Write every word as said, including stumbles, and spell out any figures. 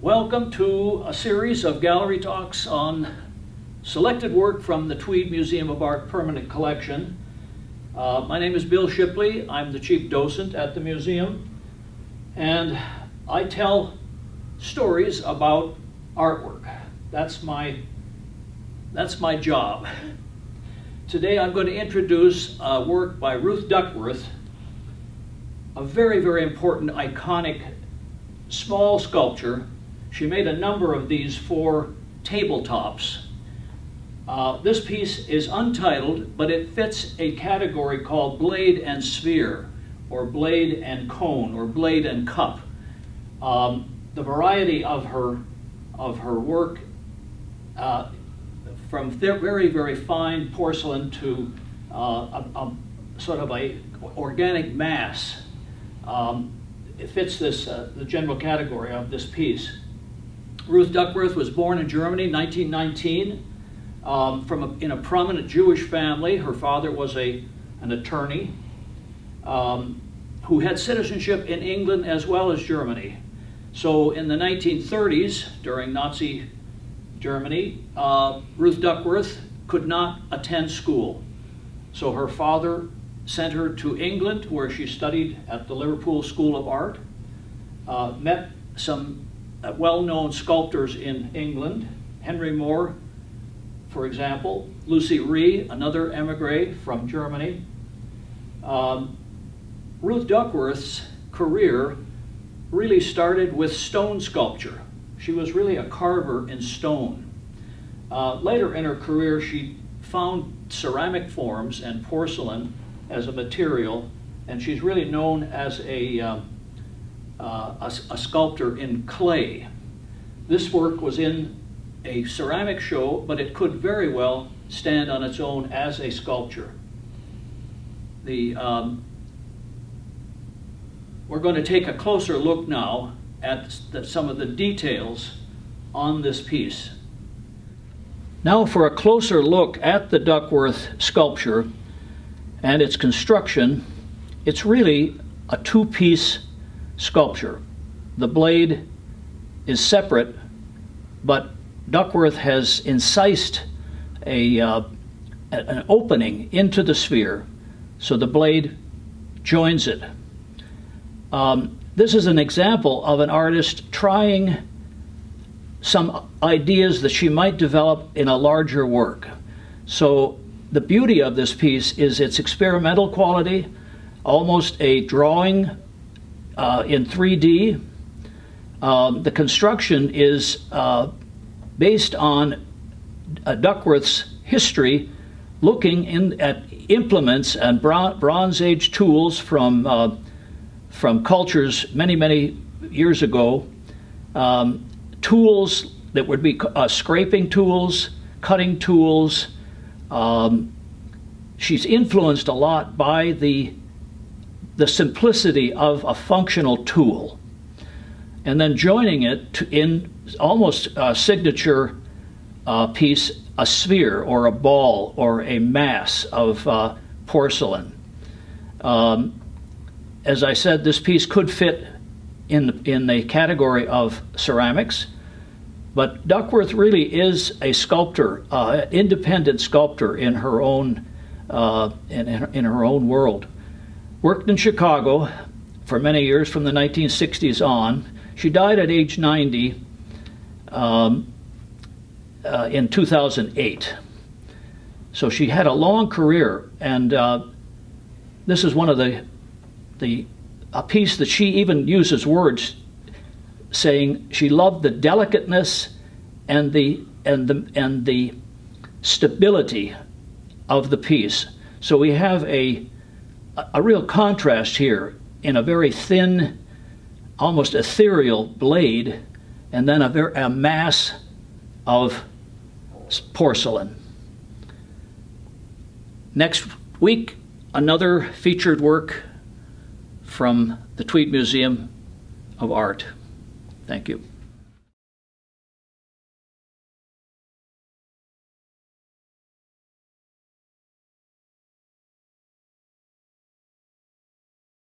Welcome to a series of gallery talks on selected work from the Tweed Museum of Art permanent collection. Uh, my name is Bill Shipley. I'm the chief docent at the museum, and I tell stories about artwork. That's my, that's my job. Today I'm going to introduce a work by Ruth Duckworth, a very, very important, iconic, small sculpture. She made a number of these for tabletops. Uh, this piece is untitled, but it fits a category called blade and sphere, or blade and cone, or blade and cup. Um, the variety of her, of her work, uh, from very, very fine porcelain to uh, a, a sort of a organic mass, um, it fits this, uh, the general category of this piece. Ruth Duckworth was born in Germany in nineteen nineteen. Um, from a, in a prominent Jewish family. Her father was a, an attorney um, who had citizenship in England as well as Germany. So in the nineteen thirties, during Nazi Germany, uh, Ruth Duckworth could not attend school. So her father sent her to England, where she studied at the Liverpool School of Art, uh, met some well-known sculptors in England, Henry Moore, for example, Lucy Rie, another emigre from Germany. Um, Ruth Duckworth's career really started with stone sculpture. She was really a carver in stone. Uh, later in her career, she found ceramic forms and porcelain as a material, and she's really known as a, uh, uh, a, a sculptor in clay. This work was in a ceramic show, but it could very well stand on its own as a sculpture. The, um, we're going to take a closer look now at the, some of the details on this piece. Now for a closer look at the Duckworth sculpture and its construction. It's really a two-piece sculpture. The blade is separate, but Duckworth has incised a, uh, an opening into the sphere, so the blade joins it. Um, this is an example of an artist trying some ideas that she might develop in a larger work. So the beauty of this piece is its experimental quality, almost a drawing uh, in three D. Um, the construction is uh, based on uh, Duckworth's history, looking in at implements and bron Bronze Age tools from, uh, from cultures many, many years ago, um, tools that would be uh, scraping tools, cutting tools. Um, she's influenced a lot by the, the simplicity of a functional tool, and then joining it to in almost a signature uh, piece, a sphere or a ball or a mass of uh, porcelain. Um, as I said, this piece could fit in the, in the category of ceramics, but Duckworth really is a sculptor, uh, independent sculptor in her own uh, in, in her own world. Worked in Chicago for many years from the nineteen sixties on. She died at age ninety um, uh, in two thousand eight. So she had a long career, and uh, this is one of the, the, a piece that she even uses words saying she loved the delicateness and the, and the, and the stability of the piece. So we have a, a real contrast here in a very thin, almost ethereal blade, and then a, ver a mass of porcelain. Next week, another featured work from the Tweed Museum of Art. Thank you.